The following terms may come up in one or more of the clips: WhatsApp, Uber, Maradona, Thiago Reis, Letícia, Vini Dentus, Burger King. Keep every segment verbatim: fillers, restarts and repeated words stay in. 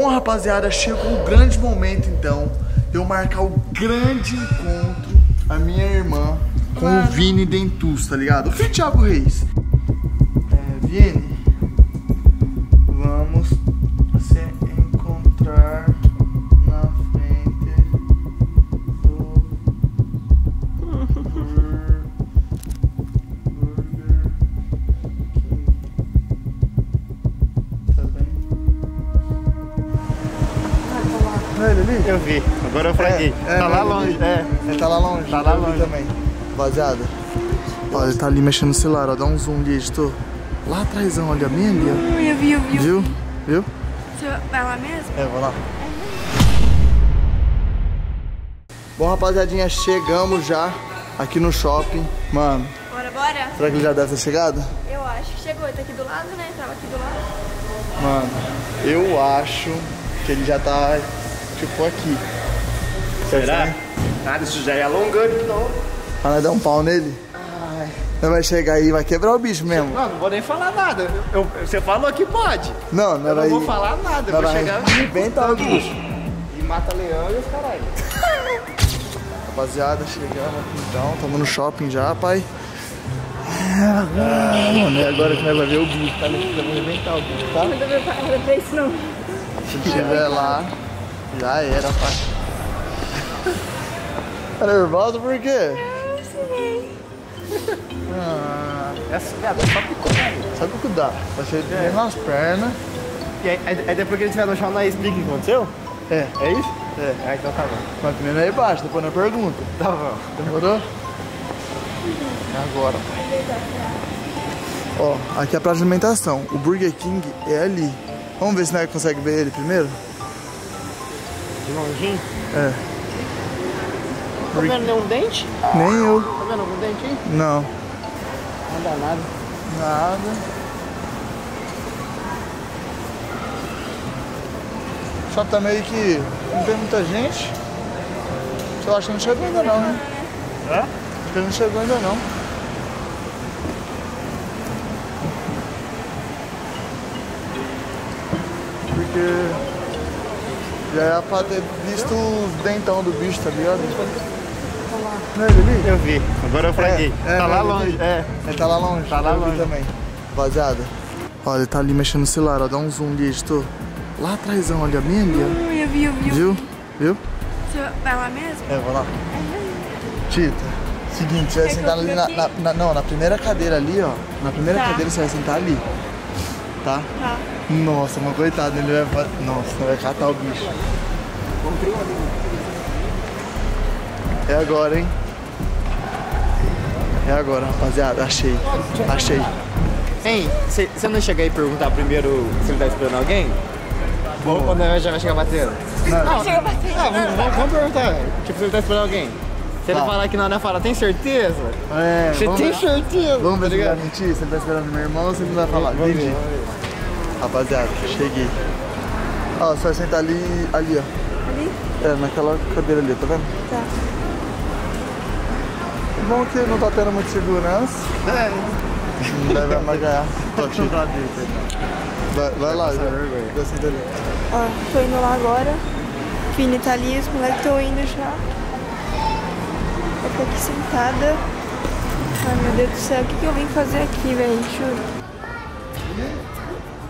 Bom, rapaziada, chegou o grande momento, então, de eu marcar o grande encontro, a minha irmã, com claro. o Vini Dentus, tá ligado? O filho de Thiago Reis. É, Vini, vamos se encontrar na frente do Burger King. Tá bem? Tá ele ali? Eu vi, agora eu fraguei. É, é, tá lá longe, vi. é. Ele tá lá longe, tá lá longe também. Rapaziada, olha, ele tá ali mexendo no celular, ó, dá um zoom ali, editor. Lá atrás, olha, a minha ali, ó. Eu vi, eu vi. Viu? Viu? Você vai lá mesmo? É, vou lá. Bom, rapaziadinha, chegamos já aqui no shopping. Mano. Bora, bora. Será que ele já deve ter chegado? Eu acho que chegou, ele tá aqui do lado, né? Tava aqui do lado. Mano, eu acho que ele já tá, tipo, aqui. Será? Né? Nada, isso já é alongando de novo. Mas nós dá um pau nele? Ai. Nós vai chegar aí e vai quebrar o bicho mesmo. Não, não vou nem falar nada. Eu, você falou que pode. Não, não, eu vai... não vou falar nada. Não, eu vou vai... chegar e inventar o bicho. E mata leão e os caralho. Rapaziada, chegamos aqui então. Estamos no shopping já, pai. Mano, é agora que nós vamos ver o bicho. Tá? Nós vamos inventar o bicho, tá? Não dá pra, pra isso, não. Se tiver lá, já era, pai. Tá nervoso por quê? Ah, essa piada só picudar. Só picudar. Você tem é. nas pernas. E aí, aí, aí depois que ele tiver no chão, nós explica o que aconteceu? É. É isso? É. Ah, então tá bom. Mas primeiro aí embaixo, depois na pergunta. Tá bom. Demorou? Agora. Ó, aqui é a praça de alimentação. O Burger King é ali. Vamos ver se nós conseguimos ver ele primeiro? De longinho? É. Tá vendo nenhum dente? Nem eu. Tá vendo algum dente aí? Não. Não dá nada. Nada. Só tá meio que não tem muita gente. Eu acho que não chegou ainda não, né? É? Acho que não chegou ainda não. Porque... já era pra ter visto os dentão do bicho, tá ligado? Não é ele ali? Eu vi, agora eu fraguei. É, é, tá lá longe, vi. é. Ele tá lá longe, tá lá longe também. Rapaziada, olha, ele tá ali mexendo no celular, ó, dá um zoom ali, editor. Lá atrás, olha, a minha ali, ó. Eu vi, eu vi. Viu? Viu? Você vai lá mesmo? É, vou lá. Tita, seguinte, você vai sentar ali na, na, na... não, na primeira cadeira ali, ó. Na primeira tá. cadeira você vai sentar ali. Tá? Tá. Nossa, mas coitado, ele vai... nossa, vai catar o bicho. É agora, hein? É agora, rapaziada. Achei. Achei. Hein, você não chega aí perguntar primeiro se ele tá esperando alguém? Bom, ou não, já vai chegar batendo? Não, não, chega batendo. Não, vamos, vamos, vamos perguntar. Tipo, se ele tá esperando alguém. Se ele tá. falar que não, né? Fala, tem certeza? É, Você tem ver. certeza? Vamos ver se ele vai mentir, se ele tá esperando meu irmão ou se ele não vai falar. Vamos ver, vamos ver. Rapaziada, cheguei. Ó, você vai sentar ali, ali, ó. Ali? É, naquela cadeira ali, tá vendo? Tá. Bom que não tá tendo muita segurança. É. Não deve mais ganhar. Vai, vai lá, já. Já senta ali. Ó, tô indo lá agora. Vini tá ali, os moleques estão indo já. Eu tô aqui sentada. Ai, meu Deus do céu, o que, que eu vim fazer aqui, velho? Juro.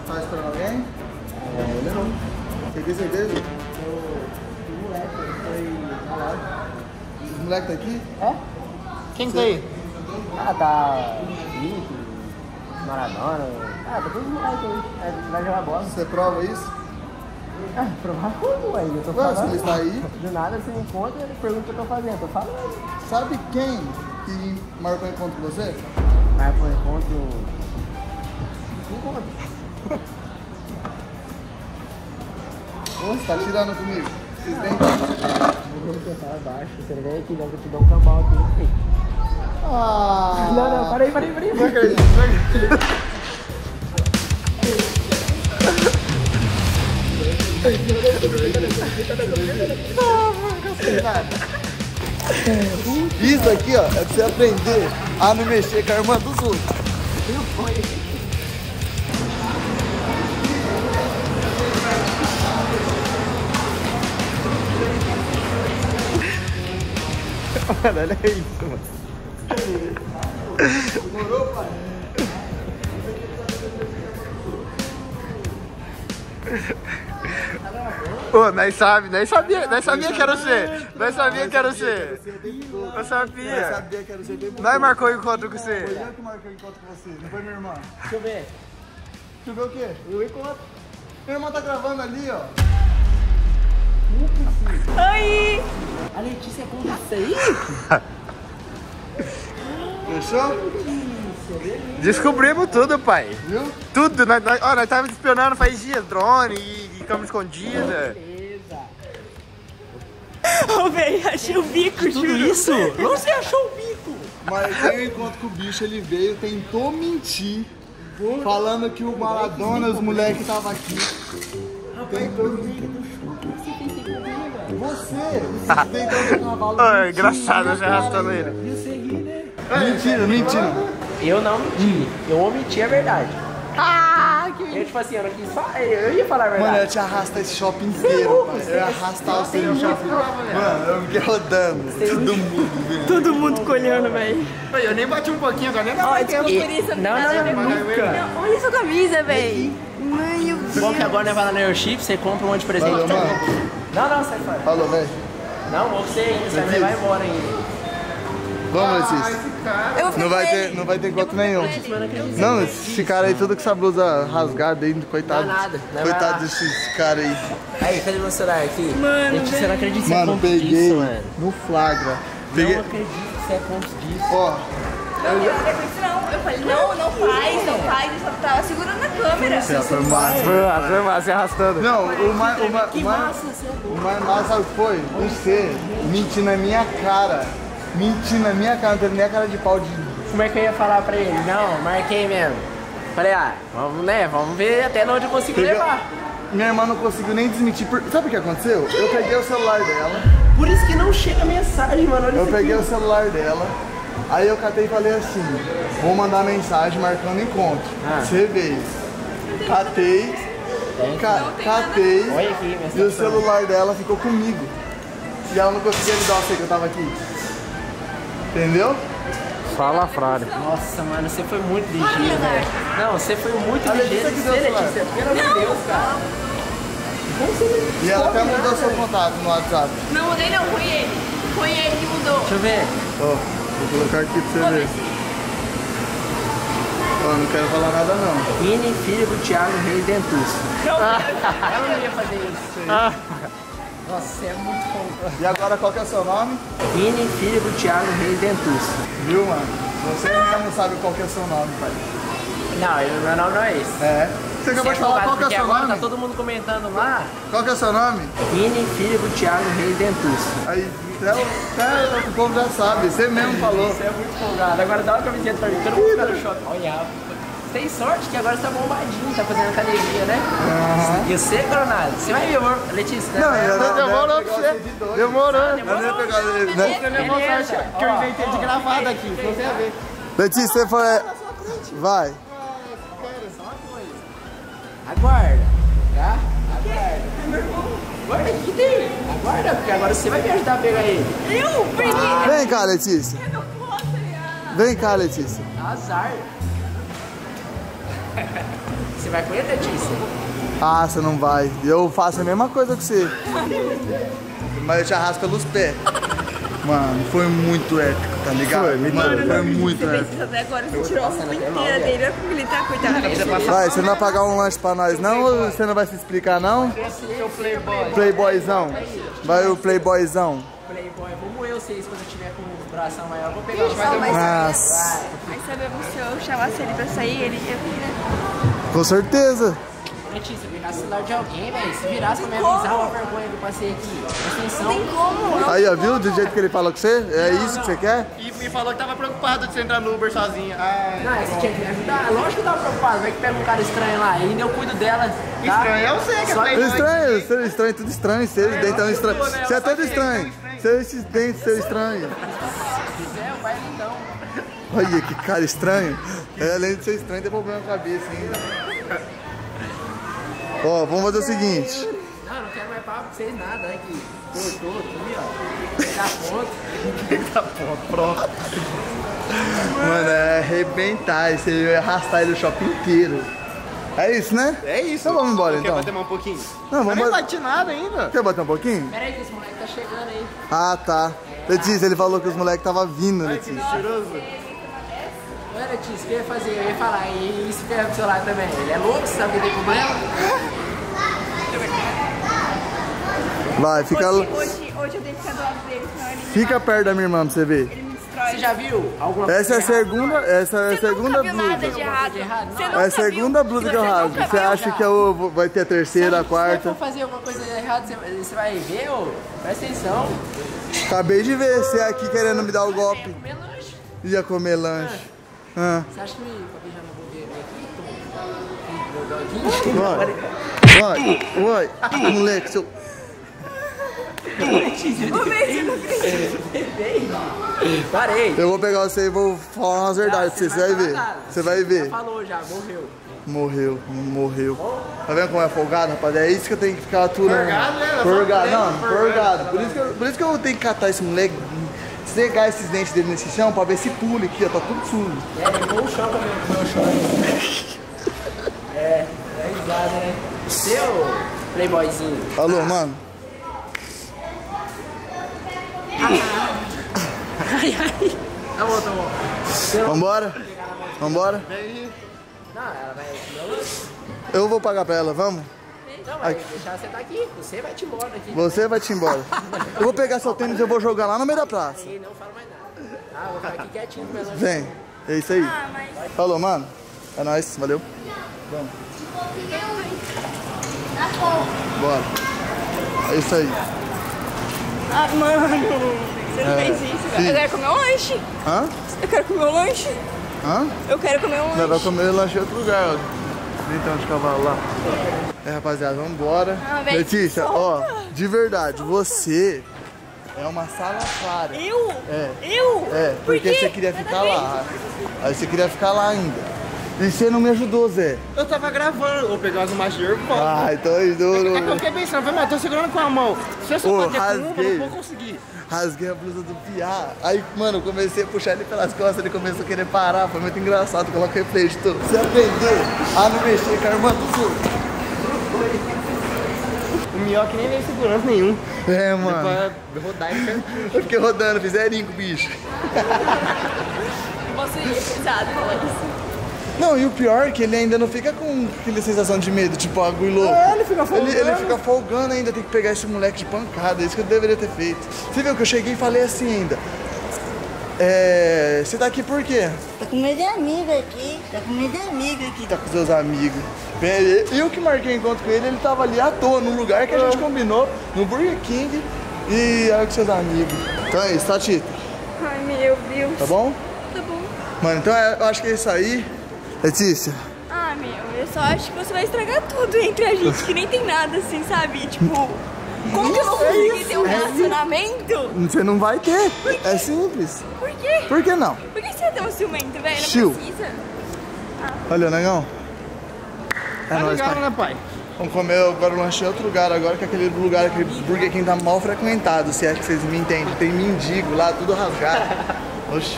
Tá esperando alguém? É, ele não. Você tem certeza? O moleque foi ralado. O moleque tá aqui? É? Quem tá aí? Ah, tá. Vini, Maradona. Ah, tá todo mundo aí. Vai jogar bola. Você prova isso? Ah, provar como aí? Eu tô falando. Ué, se ele tá aí. Do nada você me encontra e ele pergunta o que eu tô fazendo. Eu tô falando. Sabe quem que marcou o encontro com você? Marcou o encontro. Encontro. Você tá tirando comigo? Vocês nem... vou tentar abaixo. Você vem aqui, não, que eu te dou um cambal aqui. Ah! Não, não, para aí, para aí, para aí. Vai, cara, vai. Isso aqui, ó, é pra você aprender a não mexer com a irmã dos outros. Eu fui. Caralho, é isso, mano. Demorou, pai? Pô, nós sabe, nós sabia, nós sabia que era você. Nós sabia que era você. Eu sabia. sabia que era você. Nós marcou o encontro com você. Foi eu que marcou o encontro com você, não foi minha irmã. Deixa eu ver. Deixa eu ver o quê? O encontro. Minha irmã tá gravando ali, ó. Não precisa. Oi! A Letícia é com você aí? Fechou? Descobrimos tudo, pai. Viu? Tudo. Nós, nós, ó, nós tava espionando faz dias, drone e, e câmera escondida. Beleza. Ô, oh, velho, achei o bico, tudo juro. Isso? Você achou o bico? Mas tem um encontro com o bicho, ele veio, tentou mentir. Boa. Falando que o Maradona, os moleques estavam aqui. Rapaz, tentou mentir. Você, deitou no cavalo. Oh, é engraçado, eu já arrastando ele. Mentira, mentira. Eu não menti, eu omiti a verdade. Ah, que eu, tipo assim, eu, não eu ia falar a verdade. Mano, eu te arrasto esse shopping inteiro, pai. Eu ia arrastar o seu shopping. Mano, eu fiquei rodando. Sei todo mundo, velho. Todo mundo colhando, velho. Eu nem bati um pouquinho, agora nem bati. Não, não, não, não. Olha sua camisa, velho. Mãe, meu Deus. Bom que agora não é lá na Airship, você compra um monte de presente. Valeu, não, não, sai fora. Falou, velho. Não, você ainda, você vai, vai embora ainda. Vamos, Letícia. Ah, não vai ter, não vai ter encontro nenhum. Não, esse cara aí, tudo com essa blusa rasgada aí, coitado. Não é nada. Não coitado desse cara aí. Aí, cadê meu celular aqui? Mano, Letícia, não acredito que você é ponto disso, mano. No flagra. Peguei. Não acredito que você é ponto disso. Ó. Não, eu não acredito não. Eu falei, não, não faz, não faz. Eu só tava segurando a câmera. Você foi massa. Foi massa, se arrastando. Não, o mais... Que massa, seu burro. O mais massa foi você mentir na minha cara. Menti na minha cara, não teve nem a cara de pau de... Como é que eu ia falar pra ele? Não, marquei mesmo. Falei, ah, vamos, né, vamos ver até onde eu consigo Pegou... levar. Minha irmã não conseguiu nem desmentir, por... sabe o que aconteceu? Que? Eu peguei o celular dela. Por isso que não chega mensagem, mano. Olha, eu peguei aqui o celular dela, aí eu catei e falei assim, vou mandar mensagem marcando encontro. Ah. Você veio. Catei, ca catei, aqui, e o celular dela ficou comigo. E ela não conseguia me dar o que eu tava aqui. Entendeu? Fala a frase. Nossa, mano, você foi muito ligeiro, velho. Não, você foi muito ligeiro. Você, Letícia, pelo amor de Deus, cara. Não. E ela até mudou seu contato no WhatsApp. Não, mudei não, foi ele. Foi ele que mudou. Deixa eu ver. Ó, oh, vou colocar aqui pra você ver. Ó, oh, não quero falar nada não. Vini, filho do Thiago Reis Dentus. Não, eu não ia fazer isso. Ah. Nossa, você é muito bom. E agora qual que é o seu nome? Vini, filho do Thiago Reis Dentus. Viu, mano? Você mesmo sabe qual que é o seu nome, pai. Não, meu nome não é esse. É? Você acabou de falar qual que é o seu nome? Tá todo mundo comentando lá. Qual que é o seu nome? Vini, filho do Thiago Reis Dentus. Aí, até, até o povo já sabe, você mesmo falou. Você é muito folgado. Agora dá uma camiseta pra mim, que eu não vou ficar no shopping. Olha, tem sorte que agora você tá bombadinho, tá fazendo academia, né? Uhum. E você, Coronado? Você vai ver, Letícia? Não, não, não, demorou pra você. Demorou. Demorou. Eu não ia pegar ele. Não ia pegar ele. Que eu inventei de gravado aqui, pra você ver. Letícia, você foi... Vai. Cara, só uma coisa. Aguarda, tá? Aguarda. Aguarda, o que tem? Aguarda, porque agora você vai me ajudar a pegar ele. Eu? Peguei. Vem cá, Letícia. Eu não posso, aliás. Vem cá, Letícia. Azar. Você vai com ele, Letícia? Ah, você não vai. Eu faço a mesma coisa que você. Mas eu te arrasto pelos pés. Mano, foi muito épico, tá ligado? Foi, mano, mano, foi muito épico. Você precisa até agora, você tirou a roupa inteira dele. Olha como ele tá, coitado. Vai, você não vai pagar um lanche pra nós não? Ou você não vai se explicar não? Eu playboy. Playboyzão. Vai o playboyzão. Playboy, vou moer vocês quando eu tiver com o braço amanhã. Eu vou pegar o braço. Mas... Aí sabe, se eu chamasse ele pra sair, ele ia vir, né? Com certeza. Letícia, se virasse o celular de alguém, velho. Se virasse pra me avisar, uma vergonha que eu passei aqui. Atenção. Não tem como, não. Aí, ó, viu? Do jeito que ele falou com você? É não, isso não. que você quer? E me falou que tava preocupado de você entrar no Uber sozinha. Ai, não, você tinha que me ajudar. Lógico que eu tava preocupado. Vai que pega um cara estranho lá. Ainda eu cuido dela. Tá? Estranho é você que é estranho. Estranho, estranho, tudo estranho. Você é tudo estranho. Você é todo estranho. Seus dentes, seu estranho. Se quiser, vai então. Olha que cara estranho. É, além de ser estranho, tem problema na cabeça ainda. Ó, vamos fazer o seguinte. Não, não não quero mais papo pra vocês nada, né? Que cortou aqui, ó. Tá pronto. Tá pronto, pronto. Mano, é arrebentar. Você ia arrastar ele o shopping inteiro. É isso, né? É isso. Então vamos embora, então. Quer bater mais um pouquinho? Não, vamos não bate nada ainda. Quer bater um pouquinho? Pera aí que os moleques tá chegando aí. Ah, tá. É, Letícia, ele falou que os moleques tava vindo, ai, Letícia. Que cheiroso. Olha, Letícia, o que eu ia fazer? Eu ia falar, e se ferra pro seu lado também. Ele é louco, sabe que tem problema? Vai, fica... Hoje, hoje, hoje eu tenho que ficar do lado dele, senão ele... Fica perto da minha irmã pra você ver. Ele me destrói. Você já viu alguma essa coisa é segunda, essa é a segunda blusa. Nada de errado. De errado não. É a segunda viu? Blusa que eu rasgo. Você, você acha já. Que eu, vai ter a terceira, sabe, a quarta? Se eu for fazer alguma coisa errada, você, você vai ver, ô? Presta atenção. Acabei de ver você aqui querendo me dar o golpe. Ia comer lanche. Ia comer lanche. Ah. Você acha que me beijar na bobeira aqui? Vai, vai, vai, moleque, seu... Parei. Eu vou pegar você e vou falar umas verdades pra você, você vai ver. Você vai ver. Já falou já, morreu. Morreu, morreu. Tá vendo como é folgado, rapaziada? É isso que eu tenho que ficar aturando. Forgado, né? Forgado, não, forgado. Por isso que eu, por isso que eu tenho que catar esse moleque. Pegar esses dentes dele nesse chão pra ver se pula aqui, ó, tá tudo sujo. É, limpou o chão também, limpou o chão. É, é risada, né? Seu playboyzinho. Alô, mano. Ai, ai. Tá bom, tá bom. Vambora? Vambora? Não, ela vai... Eu vou pagar pra ela, vamos? Não, vai deixar você tá aqui. Você vai te embora aqui. Você vai te embora. Eu vou pegar seu tênis e eu vou jogar lá no meio da praça. Ei, não fala mais nada. Ah, vou ficar aqui quietinho. Vem, é isso aí. Ah, mas... Falou, mano. É nóis, valeu. Vamos. Bora. É isso aí. Ah, mano. Você não é, fez isso, velho. Eu quero comer um lanche. Hã? Eu quero comer um lanche. Hã? Eu quero comer um lanche. Você vai comer um lanche em outro lugar, ó. Então de cavalo lá. É, rapaziada, vamos embora. Ah, Letícia, ó, de verdade, você é uma salafrária. Eu? É. Eu? É, porque Por você queria ficar lá. Aí você queria ficar lá ainda. E você não me ajudou, Zé. Eu tava gravando, vou pegar umas imagens de erva. Ai, tô duro. É que eu fiquei pensando, vai, mas tô segurando com a mão. Se eu só bater com uma, eu não vou conseguir. Rasguei a blusa do piá. Aí, mano, eu comecei a puxar ele pelas costas, ele começou a querer parar. Foi muito engraçado, coloca o reflexo. Você aprendeu a não mexer com a irmã do sul. O minhoque nem veio segurança nenhum. É, mano. Eu rodar e cantinho. Eu fiquei rodando, fiz zerinho com o bicho. Você ia pesado, falou isso. Não, e o pior é que ele ainda não fica com aquela sensação de medo, tipo, agulho louco. É, ele fica folgando. Ele, ele fica folgando ainda, tem que pegar esse moleque de pancada, é isso que eu deveria ter feito. Você viu que eu cheguei e falei assim ainda. É... Você tá aqui por quê? Tá com medo de amigo aqui, tá com medo de amigo aqui. Tá com seus amigos. Eu que marquei encontro com ele, ele tava ali à toa, num lugar que a gente combinou, no Burger King, e aí com seus amigos. Então é isso, tá, Tito? Ai, meu Deus. Tá bom? Tá bom. Mano, então eu acho que é isso aí. Letícia? Ah, meu, eu só acho que você vai estragar tudo entre a gente, que nem tem nada assim, sabe? Tipo, como que eu vou conseguir ter um relacionamento? Você não vai ter, é simples. Por quê? Por que não? Por que você é tão ciumento, velho? Não precisa. Ah. Olha, negão. É tá nóis, legal, né, pai? Vamos comer agora o lanche em outro lugar, agora que aquele lugar, aquele Burger King tá mal frequentado, se é que vocês me entendem. Tem mendigo lá, tudo rasgado. Oxi.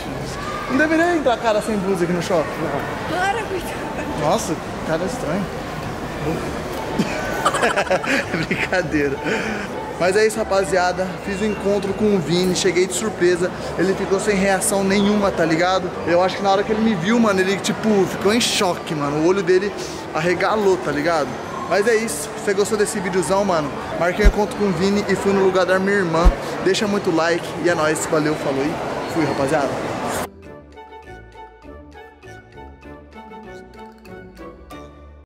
Não deveria entrar cara sem blusa aqui no shopping. Para, coitado. Nossa, cara estranho. Brincadeira. Mas é isso, rapaziada. Fiz um encontro com o Vini, cheguei de surpresa. Ele ficou sem reação nenhuma, tá ligado? Eu acho que na hora que ele me viu, mano, ele, tipo, ficou em choque, mano. O olho dele arregalou, tá ligado? Mas é isso, se você gostou desse videozão, mano, marquei um encontro com o Vini e fui no lugar da minha irmã. Deixa muito like e é nóis. Valeu, falou e fui, rapaziada.